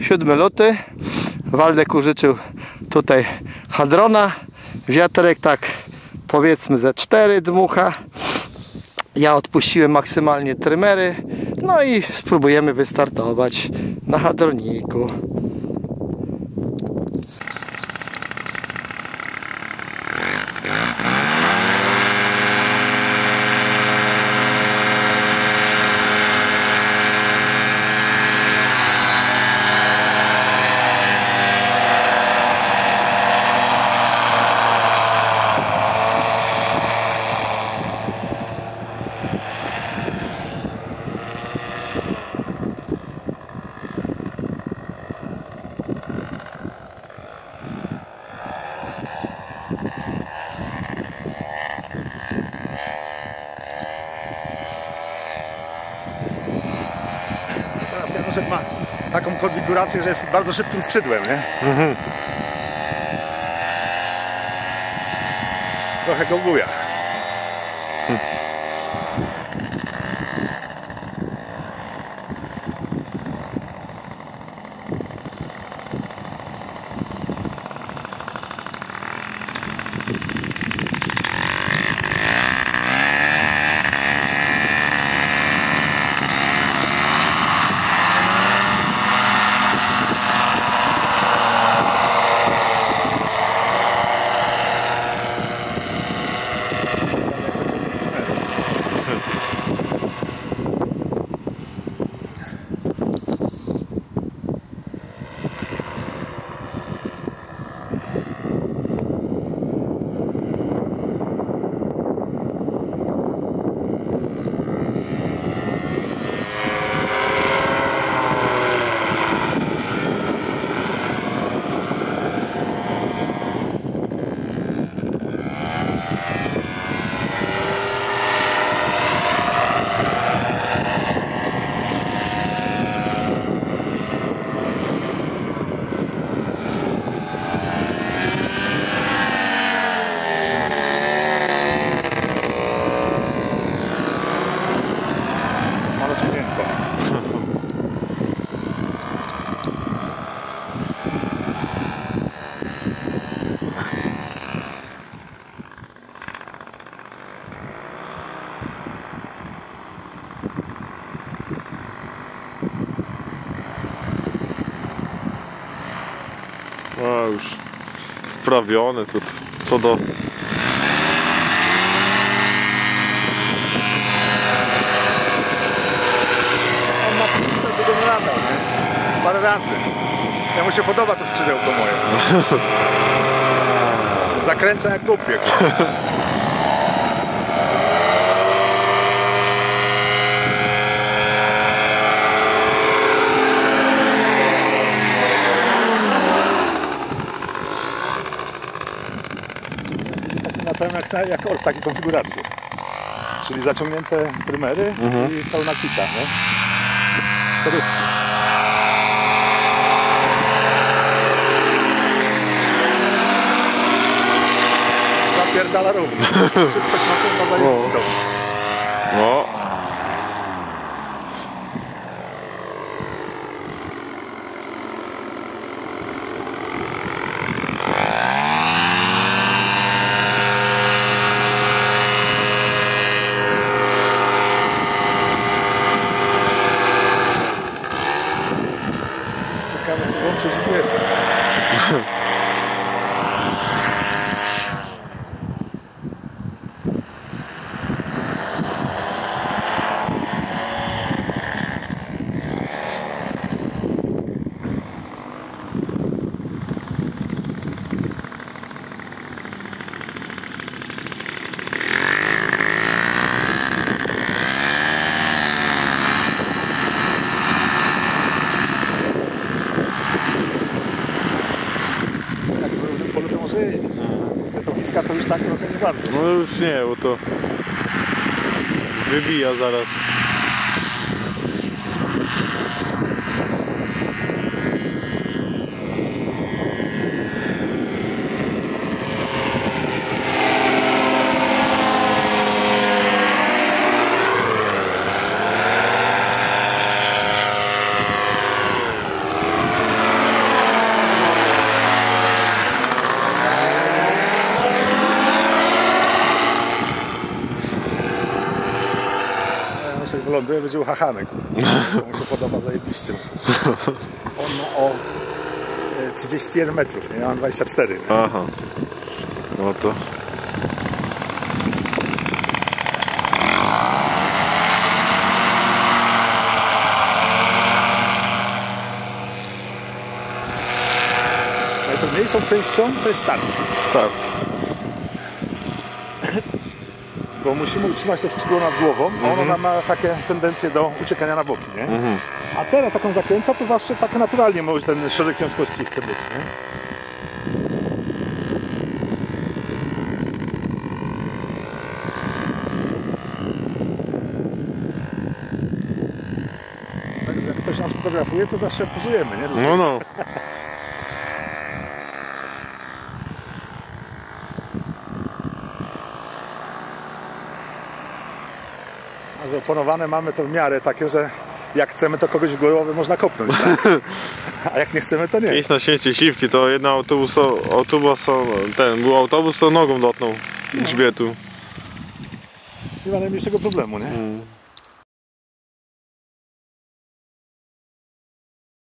siódme luty. Waldek użyczył tutaj hadrona. Wiaterek tak powiedzmy ze 4 dmucha. Ja odpuściłem maksymalnie trymery. No i spróbujemy wystartować na hadroniku. Ma taką konfigurację, że jest bardzo szybkim skrzydłem, nie? Mhm. Trochę go buja. No już wprawione to co do... On ma tu skrzydełko do narada, nie? Parę razy. Ja mu się podoba to skrzydełko moje. Zakręca jak głupie. Jak ork, takiej konfiguracji, czyli zaciągnięte trymery i pełna kita, nie? Zapierdala równo. No. To już tak trochę nie bardzo. No już nie, bo to wybija zaraz. jak wyląduje, będzie uchachanek. Mu się podoba zajebiście. On ma o 31 metrów, nie? Ja mam 24. Nie? Aha. No to... Najtrudniejszą częścią to jest start. Bo musimy utrzymać to skrzydło nad głową, a ono nam ma takie tendencje do uciekania na boki, nie? A teraz jak on zakręca, to zawsze tak naturalnie może ten środek ciężkości chce być, nie? Także jak ktoś nas fotografuje, to zawsze pozujemy, nie? Dużo no. Zaproponowane mamy to w miarę takie, że jak chcemy, to kogoś w głowę można kopnąć, tak? A jak nie chcemy, to nie. Kiedyś na święcie Siwki to jedna autobus to nogą dotknął grzbietu. Nie ma najmniejszego problemu, nie?